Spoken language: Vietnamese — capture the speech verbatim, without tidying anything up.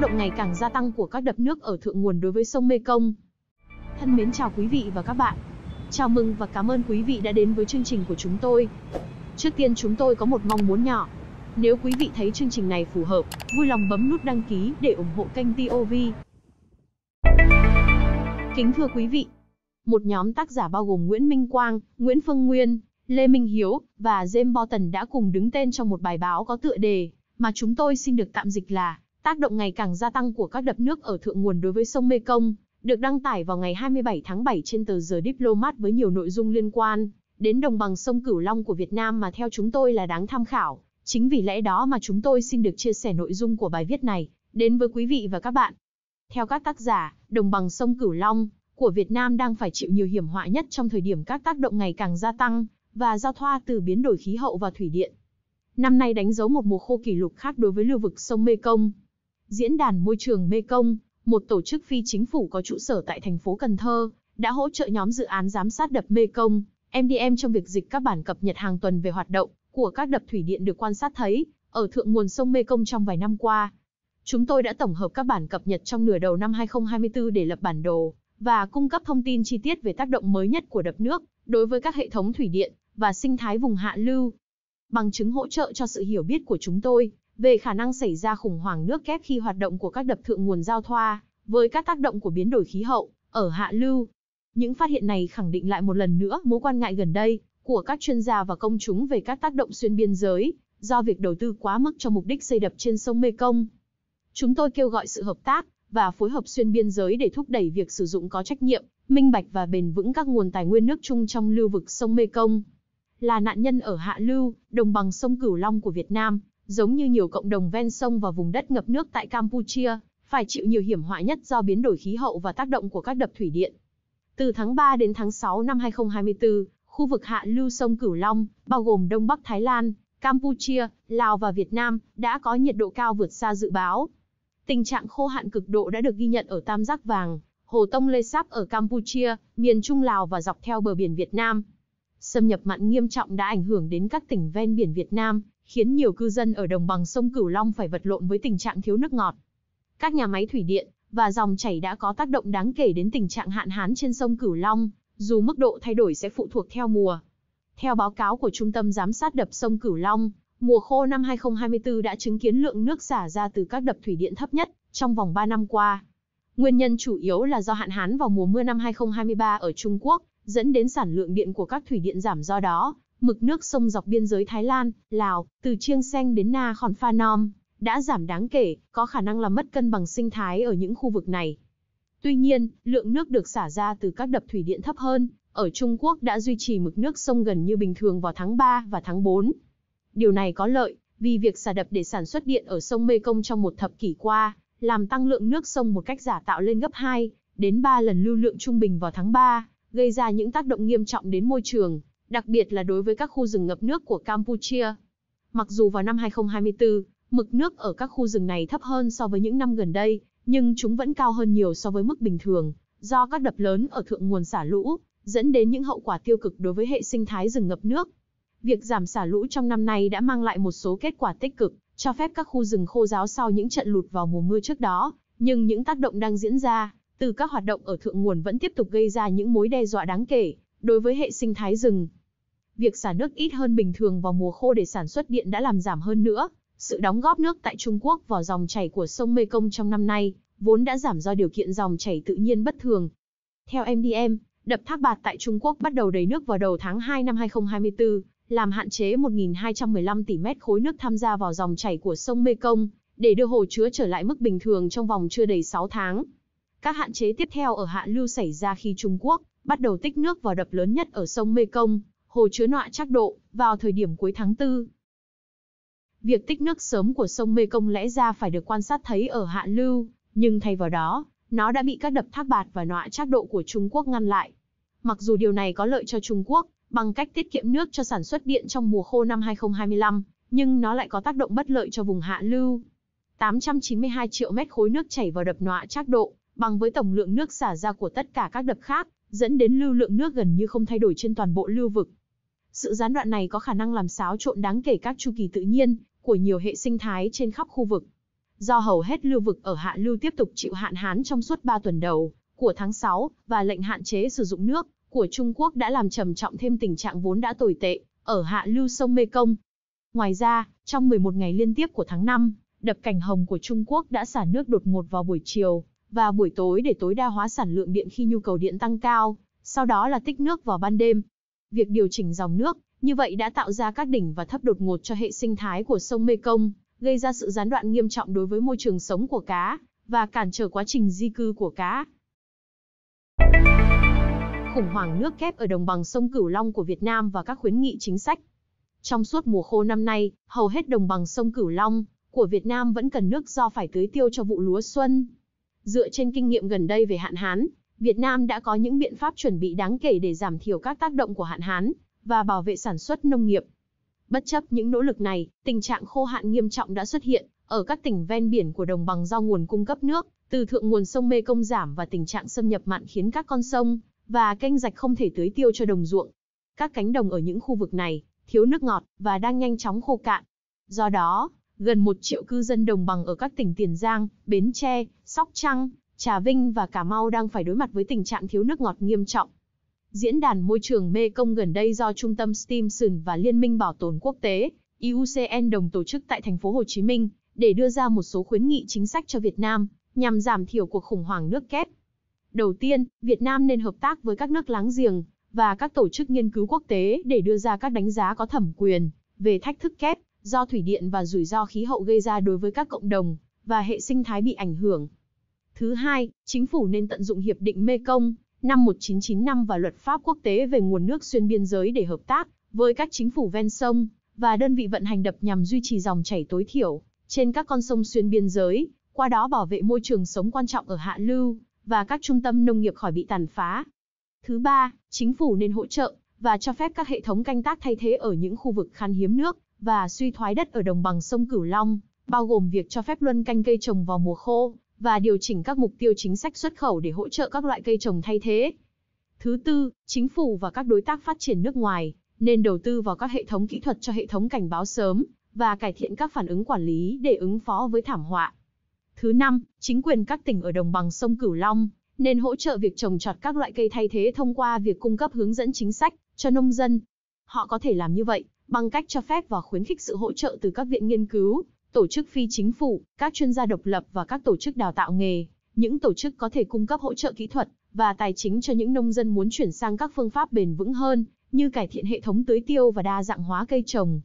tác động ngày càng gia tăng của các đập nước ở thượng nguồn đối với sông Mê Công. Thân mến chào quý vị và các bạn. Chào mừng và cảm ơn quý vị đã đến với chương trình của chúng tôi. Trước tiên chúng tôi có một mong muốn nhỏ. Nếu quý vị thấy chương trình này phù hợp, vui lòng bấm nút đăng ký để ủng hộ kênh tê o vê. Kính thưa quý vị, một nhóm tác giả bao gồm Nguyễn Minh Quang, Nguyễn Phương Nguyên, Lê Minh Hiếu và James Barton đã cùng đứng tên trong một bài báo có tựa đề mà chúng tôi xin được tạm dịch là tác động ngày càng gia tăng của các đập nước ở thượng nguồn đối với sông Mê Công, được đăng tải vào ngày hai mươi bảy tháng bảy trên tờ The Diplomat với nhiều nội dung liên quan đến đồng bằng sông Cửu Long của Việt Nam mà theo chúng tôi là đáng tham khảo. Chính vì lẽ đó mà chúng tôi xin được chia sẻ nội dung của bài viết này đến với quý vị và các bạn. Theo các tác giả, đồng bằng sông Cửu Long của Việt Nam đang phải chịu nhiều hiểm họa nhất trong thời điểm các tác động ngày càng gia tăng và giao thoa từ biến đổi khí hậu và thủy điện. Năm nay đánh dấu một mùa khô kỷ lục khác đối với lưu vực sông Mê Công. Diễn đàn Môi trường Mê Công, một tổ chức phi chính phủ có trụ sở tại thành phố Cần Thơ, đã hỗ trợ nhóm dự án giám sát đập Mê Công em đê em trong việc dịch các bản cập nhật hàng tuần về hoạt động của các đập thủy điện được quan sát thấy ở thượng nguồn sông Mê Công trong vài năm qua. Chúng tôi đã tổng hợp các bản cập nhật trong nửa đầu năm hai nghìn không trăm hai mươi tư để lập bản đồ và cung cấp thông tin chi tiết về tác động mới nhất của đập nước đối với các hệ thống thủy điện và sinh thái vùng hạ lưu, bằng chứng hỗ trợ cho sự hiểu biết của chúng tôi về khả năng xảy ra khủng hoảng nước kép khi hoạt động của các đập thượng nguồn giao thoa với các tác động của biến đổi khí hậu ở hạ lưu. Những phát hiện này khẳng định lại một lần nữa mối quan ngại gần đây của các chuyên gia và công chúng về các tác động xuyên biên giới do việc đầu tư quá mức cho mục đích xây đập trên sông Mê Công. Chúng tôi kêu gọi sự hợp tác và phối hợp xuyên biên giới để thúc đẩy việc sử dụng có trách nhiệm, minh bạch và bền vững các nguồn tài nguyên nước chung trong lưu vực sông Mê Công. Là nạn nhân ở hạ lưu, đồng bằng sông Cửu Long của Việt Nam, giống như nhiều cộng đồng ven sông và vùng đất ngập nước tại Campuchia, phải chịu nhiều hiểm họa nhất do biến đổi khí hậu và tác động của các đập thủy điện. Từ tháng ba đến tháng sáu năm hai nghìn không trăm hai mươi tư, khu vực hạ lưu sông Cửu Long, bao gồm Đông Bắc Thái Lan, Campuchia, Lào và Việt Nam, đã có nhiệt độ cao vượt xa dự báo. Tình trạng khô hạn cực độ đã được ghi nhận ở Tam Giác Vàng, Hồ Tông Lê Sáp ở Campuchia, miền Trung Lào và dọc theo bờ biển Việt Nam. Xâm nhập mặn nghiêm trọng đã ảnh hưởng đến các tỉnh ven biển Việt Nam, khiến nhiều cư dân ở đồng bằng sông Cửu Long phải vật lộn với tình trạng thiếu nước ngọt. Các nhà máy thủy điện và dòng chảy đã có tác động đáng kể đến tình trạng hạn hán trên sông Cửu Long, dù mức độ thay đổi sẽ phụ thuộc theo mùa. Theo báo cáo của Trung tâm Giám sát đập sông Cửu Long, mùa khô năm hai nghìn không trăm hai mươi tư đã chứng kiến lượng nước xả ra từ các đập thủy điện thấp nhất trong vòng ba năm qua. Nguyên nhân chủ yếu là do hạn hán vào mùa mưa năm hai nghìn không trăm hai mươi ba ở Trung Quốc, dẫn đến sản lượng điện của các thủy điện giảm, do đó mực nước sông dọc biên giới Thái Lan, Lào, từ Chiang Saen đến Na Khon Phanom đã giảm đáng kể, có khả năng làm mất cân bằng sinh thái ở những khu vực này. Tuy nhiên, lượng nước được xả ra từ các đập thủy điện thấp hơn ở Trung Quốc đã duy trì mực nước sông gần như bình thường vào tháng ba và tháng bốn. Điều này có lợi, vì việc xả đập để sản xuất điện ở sông Mê Công trong một thập kỷ qua, làm tăng lượng nước sông một cách giả tạo lên gấp hai đến ba lần lưu lượng trung bình vào tháng ba, gây ra những tác động nghiêm trọng đến môi trường, đặc biệt là đối với các khu rừng ngập nước của Campuchia. Mặc dù vào năm hai nghìn không trăm hai mươi tư, mực nước ở các khu rừng này thấp hơn so với những năm gần đây, nhưng chúng vẫn cao hơn nhiều so với mức bình thường, do các đập lớn ở thượng nguồn xả lũ, dẫn đến những hậu quả tiêu cực đối với hệ sinh thái rừng ngập nước. Việc giảm xả lũ trong năm nay đã mang lại một số kết quả tích cực, cho phép các khu rừng khô ráo sau những trận lụt vào mùa mưa trước đó, nhưng những tác động đang diễn ra từ các hoạt động ở thượng nguồn vẫn tiếp tục gây ra những mối đe dọa đáng kể đối với hệ sinh thái rừng. Việc xả nước ít hơn bình thường vào mùa khô để sản xuất điện đã làm giảm hơn nữa sự đóng góp nước tại Trung Quốc vào dòng chảy của sông Mê Công trong năm nay, vốn đã giảm do điều kiện dòng chảy tự nhiên bất thường. Theo em đê em, đập Thác Bạt tại Trung Quốc bắt đầu đầy nước vào đầu tháng hai năm hai nghìn không trăm hai mươi tư, làm hạn chế một nghìn hai trăm mười lăm tỷ mét khối nước tham gia vào dòng chảy của sông Mê Công, để đưa hồ chứa trở lại mức bình thường trong vòng chưa đầy sáu tháng. Các hạn chế tiếp theo ở hạ lưu xảy ra khi Trung Quốc bắt đầu tích nước vào đập lớn nhất ở sông Mê Công, hồ chứa Nọa Trác Độ, vào thời điểm cuối tháng tư. Việc tích nước sớm của sông Mê Công lẽ ra phải được quan sát thấy ở hạ lưu, nhưng thay vào đó, nó đã bị các đập Thác Bạt và Nọa Trác Độ của Trung Quốc ngăn lại. Mặc dù điều này có lợi cho Trung Quốc bằng cách tiết kiệm nước cho sản xuất điện trong mùa khô năm hai nghìn không trăm hai mươi lăm, nhưng nó lại có tác động bất lợi cho vùng hạ lưu. tám trăm chín mươi hai triệu mét khối nước chảy vào đập Nọa Trác Độ, bằng với tổng lượng nước xả ra của tất cả các đập khác, dẫn đến lưu lượng nước gần như không thay đổi trên toàn bộ lưu vực. Sự gián đoạn này có khả năng làm xáo trộn đáng kể các chu kỳ tự nhiên của nhiều hệ sinh thái trên khắp khu vực. do hầu hết lưu vực ở hạ lưu tiếp tục chịu hạn hán trong suốt ba tuần đầu của tháng sáu, và lệnh hạn chế sử dụng nước của Trung Quốc đã làm trầm trọng thêm tình trạng vốn đã tồi tệ ở hạ lưu sông Mê Công. Ngoài ra, trong mười một ngày liên tiếp của tháng năm, đập Cảnh Hồng của Trung Quốc đã xả nước đột ngột vào buổi chiều và buổi tối để tối đa hóa sản lượng điện khi nhu cầu điện tăng cao, sau đó là tích nước vào ban đêm. Việc điều chỉnh dòng nước như vậy đã tạo ra các đỉnh và thấp đột ngột cho hệ sinh thái của sông Mê Công, gây ra sự gián đoạn nghiêm trọng đối với môi trường sống của cá và cản trở quá trình di cư của cá. Khủng hoảng nước kép ở đồng bằng sông Cửu Long của Việt Nam và các khuyến nghị chính sách. Trong suốt mùa khô năm nay, hầu hết đồng bằng sông Cửu Long của Việt Nam vẫn cần nước do phải tưới tiêu cho vụ lúa xuân. Dựa trên kinh nghiệm gần đây về hạn hán, Việt Nam đã có những biện pháp chuẩn bị đáng kể để giảm thiểu các tác động của hạn hán và bảo vệ sản xuất nông nghiệp. Bất chấp những nỗ lực này, tình trạng khô hạn nghiêm trọng đã xuất hiện ở các tỉnh ven biển của đồng bằng do nguồn cung cấp nước từ thượng nguồn sông Mê Công giảm và tình trạng xâm nhập mặn khiến các con sông và kênh rạch không thể tưới tiêu cho đồng ruộng. Các cánh đồng ở những khu vực này thiếu nước ngọt và đang nhanh chóng khô cạn. Do đó, gần một triệu cư dân đồng bằng ở các tỉnh Tiền Giang, Bến Tre, Sóc Trăng, Trà Vinh và Cà Mau đang phải đối mặt với tình trạng thiếu nước ngọt nghiêm trọng. Diễn đàn Môi trường Mê Công gần đây do Trung tâm Stimson và Liên minh Bảo tồn Quốc tế I U C N đồng tổ chức tại thành phố Hồ Chí Minh để đưa ra một số khuyến nghị chính sách cho Việt Nam nhằm giảm thiểu cuộc khủng hoảng nước kép. Đầu tiên, Việt Nam nên hợp tác với các nước láng giềng và các tổ chức nghiên cứu quốc tế để đưa ra các đánh giá có thẩm quyền về thách thức kép do thủy điện và rủi ro khí hậu gây ra đối với các cộng đồng và hệ sinh thái bị ảnh hưởng. Thứ hai, chính phủ nên tận dụng Hiệp định Mê Công năm một nghìn chín trăm chín mươi lăm và luật pháp quốc tế về nguồn nước xuyên biên giới để hợp tác với các chính phủ ven sông và đơn vị vận hành đập nhằm duy trì dòng chảy tối thiểu trên các con sông xuyên biên giới, qua đó bảo vệ môi trường sống quan trọng ở hạ lưu và các trung tâm nông nghiệp khỏi bị tàn phá. Thứ ba, chính phủ nên hỗ trợ và cho phép các hệ thống canh tác thay thế ở những khu vực khan hiếm nước và suy thoái đất ở đồng bằng sông Cửu Long, bao gồm việc cho phép luân canh cây trồng vào mùa khô và điều chỉnh các mục tiêu chính sách xuất khẩu để hỗ trợ các loại cây trồng thay thế. Thứ tư, chính phủ và các đối tác phát triển nước ngoài nên đầu tư vào các hệ thống kỹ thuật cho hệ thống cảnh báo sớm và cải thiện các phản ứng quản lý để ứng phó với thảm họa. Thứ năm, chính quyền các tỉnh ở đồng bằng sông Cửu Long nên hỗ trợ việc trồng trọt các loại cây thay thế thông qua việc cung cấp hướng dẫn chính sách cho nông dân. Họ có thể làm như vậy bằng cách cho phép và khuyến khích sự hỗ trợ từ các viện nghiên cứu, tổ chức phi chính phủ, các chuyên gia độc lập và các tổ chức đào tạo nghề. Những tổ chức có thể cung cấp hỗ trợ kỹ thuật và tài chính cho những nông dân muốn chuyển sang các phương pháp bền vững hơn, như cải thiện hệ thống tưới tiêu và đa dạng hóa cây trồng,